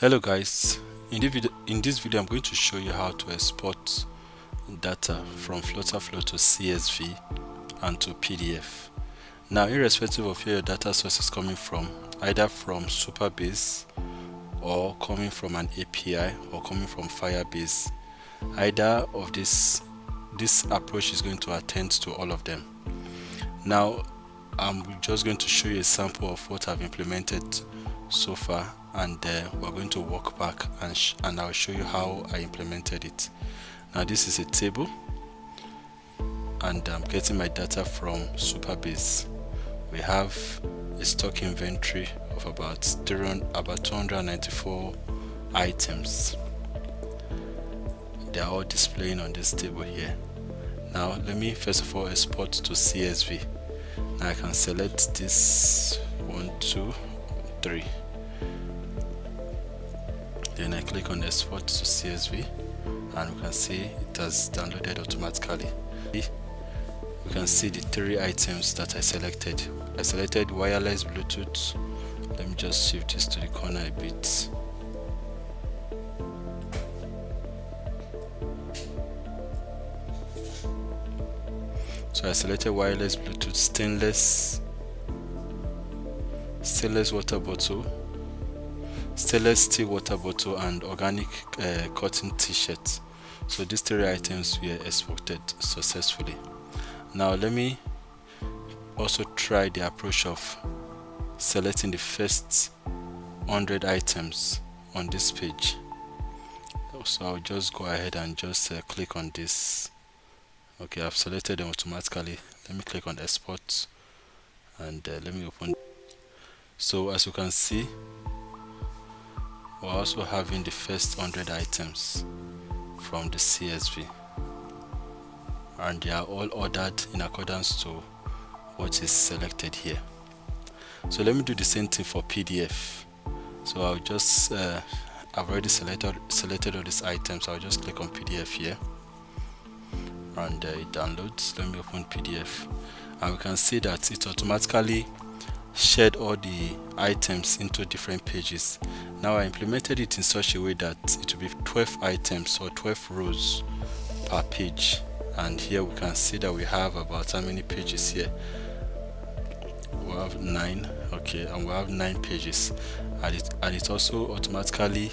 Hello guys, in this video I'm going to show you how to export data from Flutterflow to CSV and to PDF. Now irrespective of where your data source is coming from, either from Supabase or coming from an API or coming from Firebase, either of this approach is going to attend to all of them. Now I'm just going to show you a sample of what I've implemented so far, and we're going to walk back and I'll show you how I implemented it. Now this is a table and I'm getting my data from Supabase. We have a stock inventory of about 294 items. They are all displaying on this table here. Now let me first of all export to CSV. Now I can select this 1, 2, 3. Then I click on export to CSV and we can see it has downloaded automatically. We can see the 3 items that I selected. I selected wireless Bluetooth. Let me just shift this to the corner a bit. So I selected wireless Bluetooth, stainless water bottle, stainless steel water bottle, and organic cotton t-shirt. So these 3 items were exported successfully. Now let me also try the approach of selecting the first 100 items on this page. So I'll just go ahead and just click on this. Okay, I've selected them automatically. Let me click on export and let me open. So as you can see, we're also having the first 100 items from the CSV, and they are all ordered in accordance to what is selected here. So let me do the same thing for PDF. So I'll just I've already selected all these items. I'll just click on PDF here and it downloads. Let me open PDF and we can see that it automatically shared all the items into different pages. Now I implemented it in such a way that it will be 12 items or 12 rows per page, and here we can see that we have about how many pages here. We have 9, okay, and we have 9 pages, and it also automatically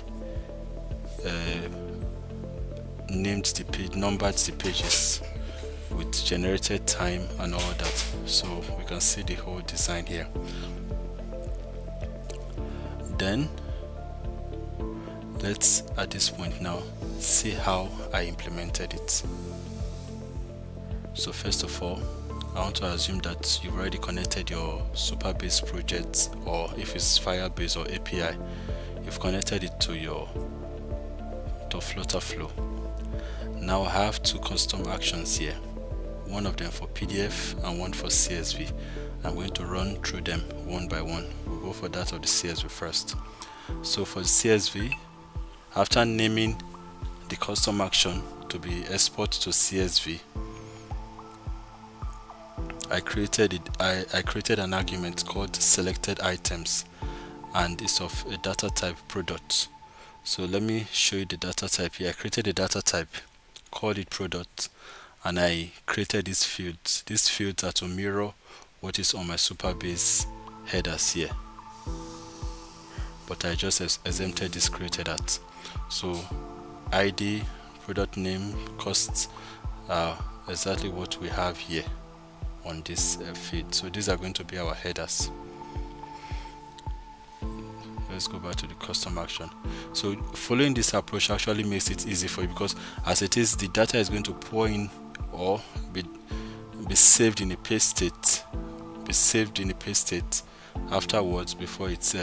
named the page, numbered the pages with generated time and all that, so we can see the whole design here. Then let's at this point now see how I implemented it. So first of all, I want to assume that you've already connected your Supabase project, or if it's Firebase or API, you've connected it to your Flutterflow. Now I have 2 custom actions here, one of them for PDF and one for CSV. I'm going to run through them one by one. We'll go for that of the CSV first. So for the CSV, after naming the custom action to be export to CSV, I created an argument called selected items, and it's of a data type product. So let me show you the data type here. I created a data type, called it product, and I created these fields. These fields are to mirror what is on my Supabase headers here, but I just exempted this, created that. So ID, product name, costs are exactly what we have here on this feed. So these are going to be our headers. Let's go back to the custom action. So following this approach actually makes it easy for you, because as it is, the data is going to pour in or be saved in a page state, afterwards before it's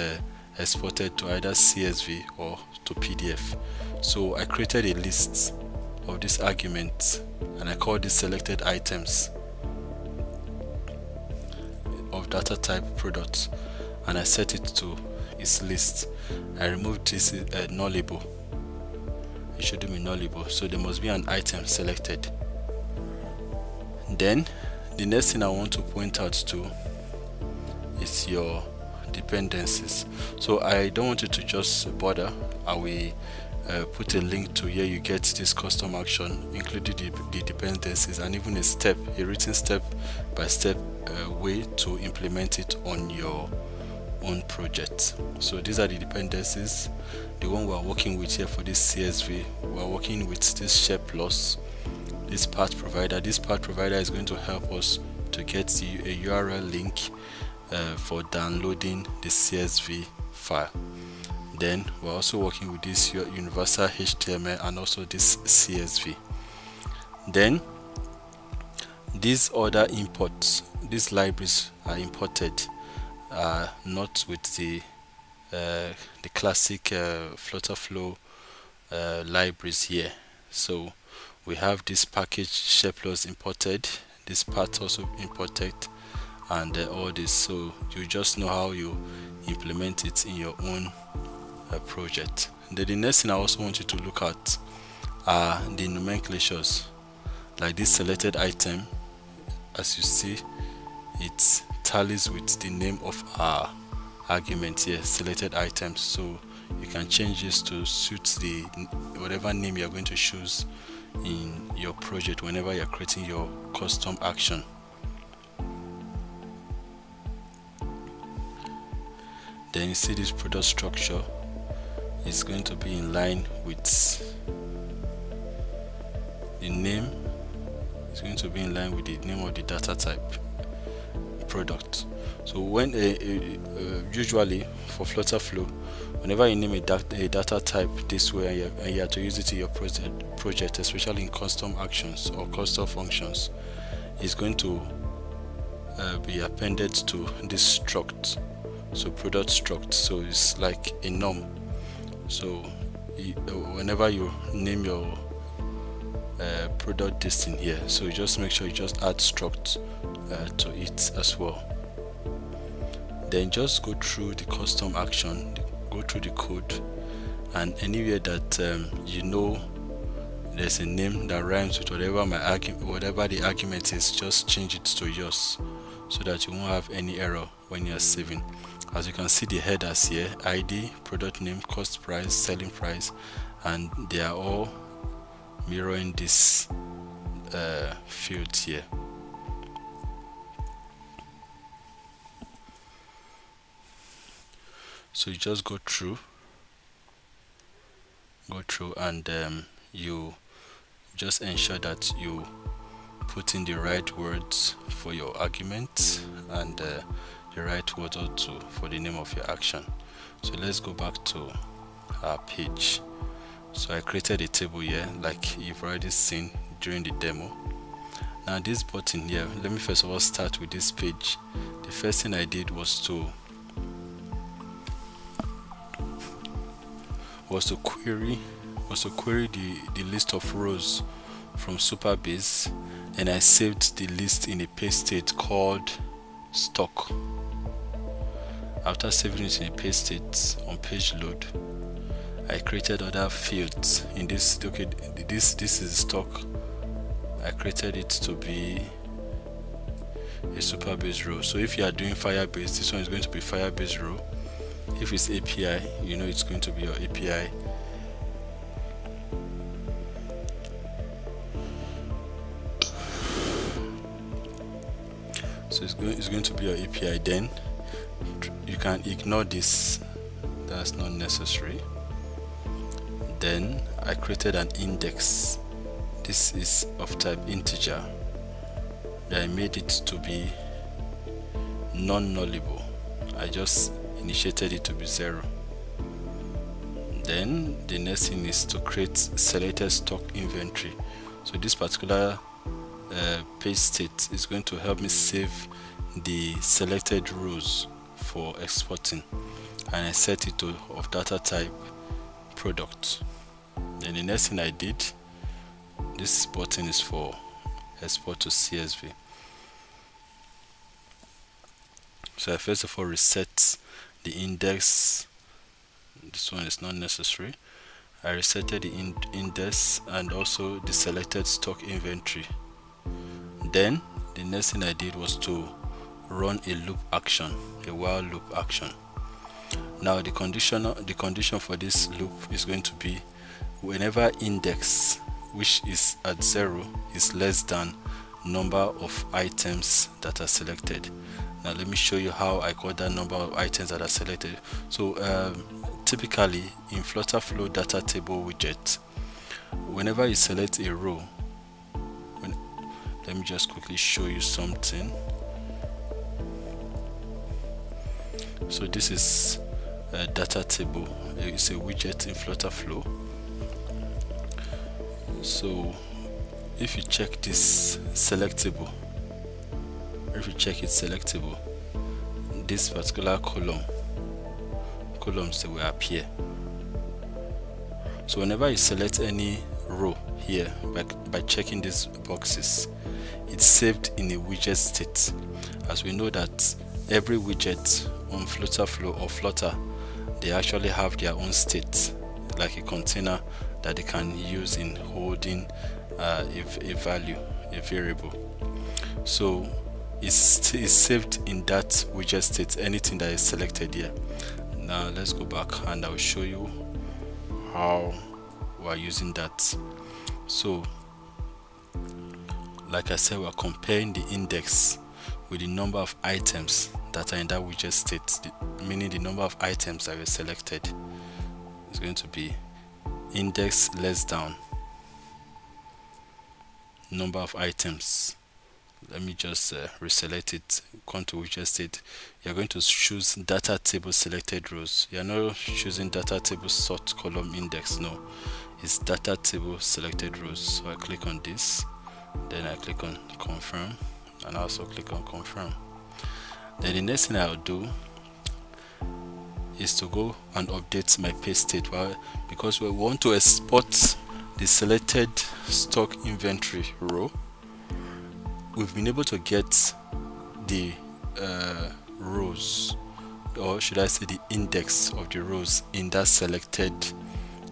exported to either CSV or to PDF. So I created a list of these arguments and I called these selected items of data type products, and I set it to its list. I removed this null label. It shouldn't be null label, so there must be an item selected. Then the next thing I want to point out to is your dependencies. So I don't want you to just bother. I will put a link to where you get this custom action, including the dependencies, and even a written step-by-step way to implement it on your own project. So these are the dependencies. The one we are working with here for this CSV, we are working with this share plus, this path provider. This path provider is going to help us to get a URL link for downloading the CSV file. Then we're also working with this universal HTML and also this CSV. Then these other imports, these libraries are imported, not with the classic Flutterflow libraries here. So we have this package shapeless imported, this part also imported, and all this. So you just know how you implement it in your own project. Then the next thing I also want you to look at are the nomenclatures, like this selected item. As you see, it tallies with the name of our argument here, selected items. So you can change this to suit the whatever name you're going to choose in your project whenever you're creating your custom action. Then you see this product structure is going to be in line with the name, it's going to be in line with the name of the data type, product. So when usually for Flutterflow, whenever you name a data type this way and you have to use it in your project, especially in custom actions or custom functions, it's going to be appended to this struct. So product struct, so it's like a norm. So whenever you name your product this in here, so you just make sure you just add struct to it as well. Then just go through the custom action, go through the code, and anywhere that you know there's a name that rhymes with whatever whatever the argument is, just change it to yours so that you won't have any error when you're saving. As you can see, the headers here, ID, product name, cost price, selling price, and they are all mirroring this field here. So you just go through and you just ensure that you put in the right words for your argument and the right word or two for the name of your action. So let's go back to our page. So I created a table here, like you've already seen during the demo. Now this button here, let me first of all start with this page. The first thing I did was to query the list of rows from Supabase, and I saved the list in a page state called stock. After saving it in a page state on page load, I created other fields in this. Okay, this is stock. I created it to be a Supabase row. So if you are doing Firebase, this one is going to be Firebase row. If it's API, you know it's going to be your API. So it's going to be your API. Then you can ignore this, that's not necessary. Then I created an index. This is of type integer. Then I made it to be non-nullable. I just initiated it to be 0. Then the next thing is to create selected stock inventory. So this particular page state is going to help me save the selected rows for exporting, and I set it to of data type product. Then the next thing I did, this button is for export to CSV. So I first of all reset the index. This one is not necessary. I resetted the index and also the selected stock inventory. Then the next thing I did was to run a loop action, a while loop action. Now the condition for this loop is going to be whenever index, which is at 0, is less than number of items that are selected. Now let me show you how I got that number of items that are selected. So typically in Flutterflow data table widget, whenever you select a row, let me just quickly show you something. So this is a data table, it's a widget in Flutterflow. So if you check this selectable, if you check it selectable, this particular columns they will appear. So whenever you select any row here by checking these boxes, it's saved in a widget state. As we know that every widget on Flutterflow or Flutter, they actually have their own state, like a container that they can use in holding a value, a variable. So it's saved in that widget state, anything that is selected here. Now let's go back and I will show you how we are using that. So like I said, we are comparing the index with the number of items that are in that widget state, meaning the number of items that were selected is going to be index less down number of items. Let me just reselect it. Come to widget state. You're going to choose data table selected rows. You're not choosing data table sort column index. No, it's data table selected rows. So I click on this, then I click on confirm, and I also click on confirm. Then the next thing I'll do is to go and update my page state, because we want to export the selected stock inventory row. We've been able to get the rows, or should I say the index of the rows in that selected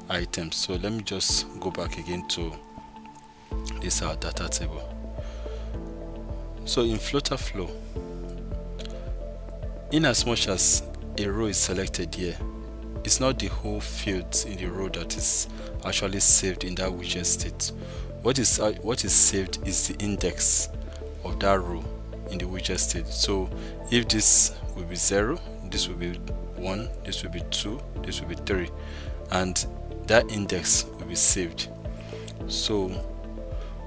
item. So let me just go back again to this our data table. So in Flutterflow, in as much as a row is selected here, it's not the whole fields in the row that is actually saved in that widget state. What is saved is the index of that row in the widget state. So if this will be 0, this will be 1, this will be 2, this will be 3, and that index will be saved. So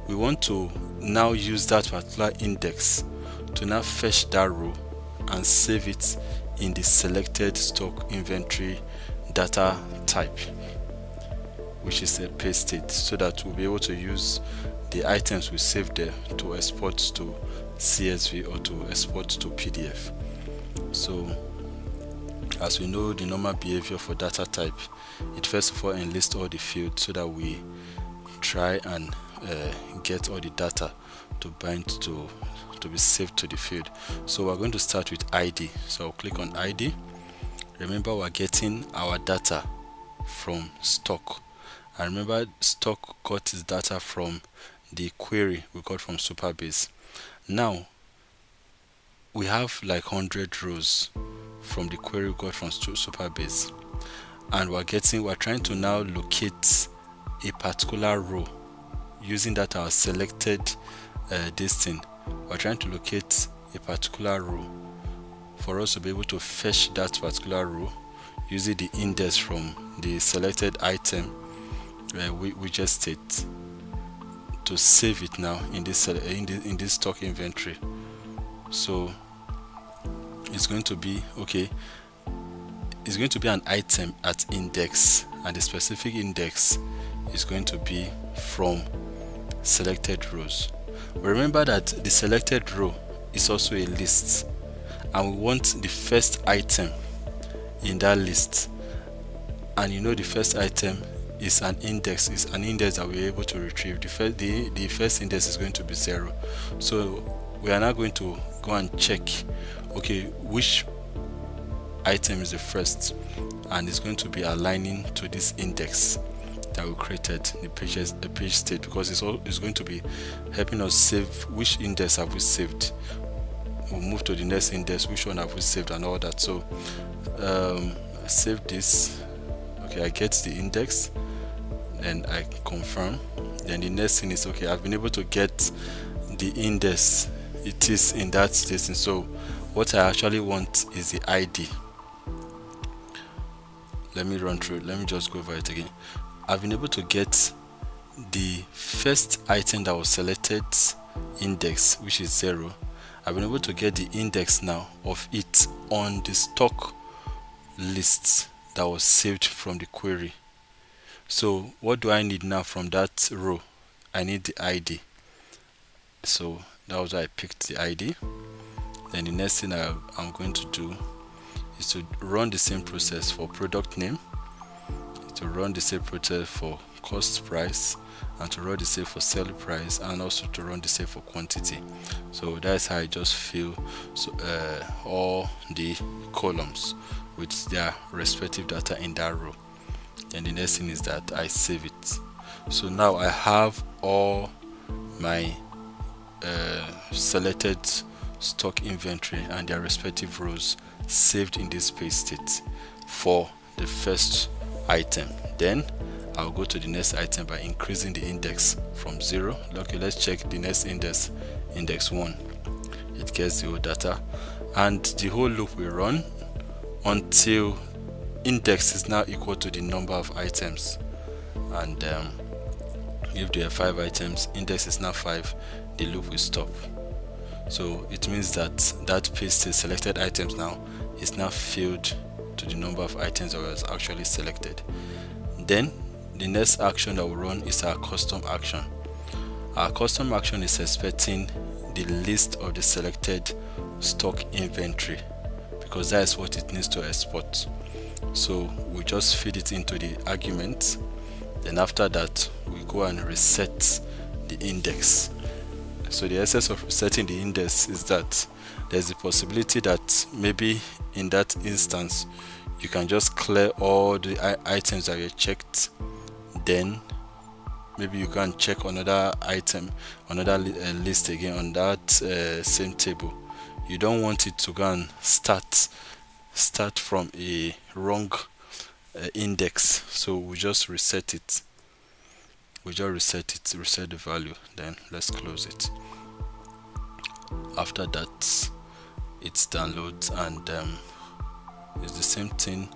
we want to now use that particular index to now fetch that row and save it in the selected stock inventory data type, which is a page state, so that we'll be able to use the items we saved there to export to CSV or to export to PDF. So as we know the normal behavior for data type, it first of all enlists all the fields so that we try and get all the data to bind to be saved to the field. So we're going to start with ID. So I'll click on ID. Remember, we're getting our data from stock, and remember stock got its data from the query we got from Supabase. Now we have like 100 rows from the query we got from Supabase, and we're trying to now locate a particular row using that our selected distance. We're trying to locate a particular row for us to be able to fetch that particular row using the index from the selected item widget state to save it now in this stock inventory. So it's going to be an item at index, and the specific index is going to be from selected rows. Remember that the selected row is also a list, and we want the first item in that list, and you know the first item is an index, that we're able to retrieve. The first index is going to be 0. So we are now going to go and check, which item is the first, and it's going to be aligning to this index that we created, the page state, because it's going to be helping us save which index have we saved we'll move to the next index, which one have we saved and all that. So I save this. Okay, I get the index and I confirm. Then the next thing is, okay, I've been able to get the index, it is in that station. So what I actually want is the ID. Let me run through it. Let me just go over it again. I've been able to get the first item that was selected, index, which is 0. I've been able to get the index now of it on the stock list that was saved from the query. So what do I need now from that row? I need the ID. So that was why I picked the ID. Then the next thing I'm going to do is to run the same process for product name, to run the same process for cost price, and to run the same for sell price, and also to run the same for quantity. So that's how I just fill all the columns with their respective data in that row. Then the next thing is that I save it. So now I have all my selected stock inventory and their respective rows saved in this page state for the first item. Then I'll go to the next item by increasing the index from 0. Okay, let's check the next index, index 1. It gets the whole data, and the whole loop will run until index is now equal to the number of items. And if there are 5 items, index is now 5, the loop will stop. So it means that page state selected items now is now filled to the number of items that was actually selected. Then the next action that we run is our custom action. Our custom action is expecting the list of the selected stock inventory, because that is what it needs to export. So we just feed it into the argument. Then after that, we go and reset the index. So the essence of resetting the index is that there's a possibility that maybe in that instance you can just clear all the items that you checked. Then maybe you can check another item, another list again on that same table. You don't want it to go and start from a wrong index. So we just reset it. Reset the value. Then let's close it. After that, it's downloads, and it's the same thing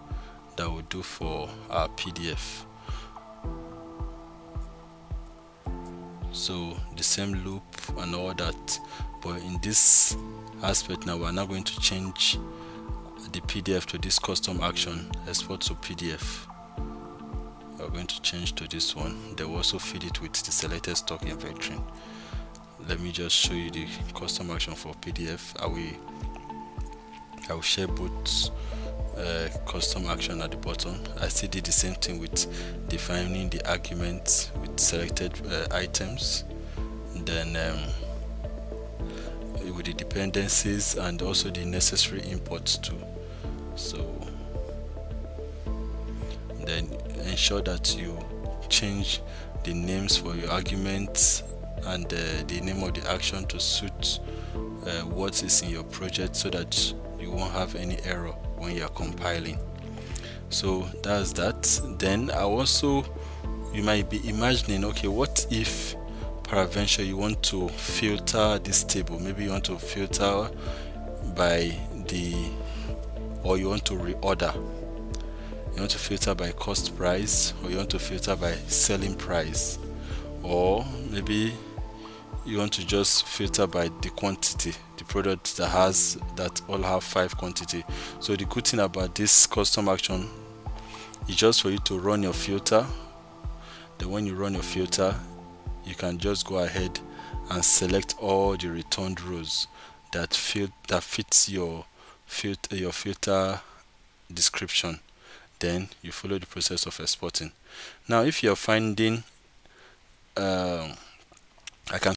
that we do for our PDF. So the same loop and all that, but in this aspect now, we're now going to change the PDF to this custom action, export to PDF. We're going to change to this one. They will also feed it with the selected stock inventory. Let me just show you the custom action for PDF. I will share both custom action at the bottom. I still did the same thing with defining the arguments with selected items, then with the dependencies and also the necessary imports too. So then ensure that you change the names for your arguments and the name of the action to suit what is in your project, so that you won't have any error when you are compiling. So that's that. Then I also, you might be imagining, okay, what if peradventure you want to filter this table? Maybe you want to filter by you want to filter by cost price, or you want to filter by selling price, or maybe you want to just filter by the quantity, the product that all have 5 quantity. So the good thing about this custom action is just for you to run your filter. Then when you run your filter, you can just go ahead and select all the returned rows that fits your filter description. Then you follow the process of exporting. Now if you're finding I can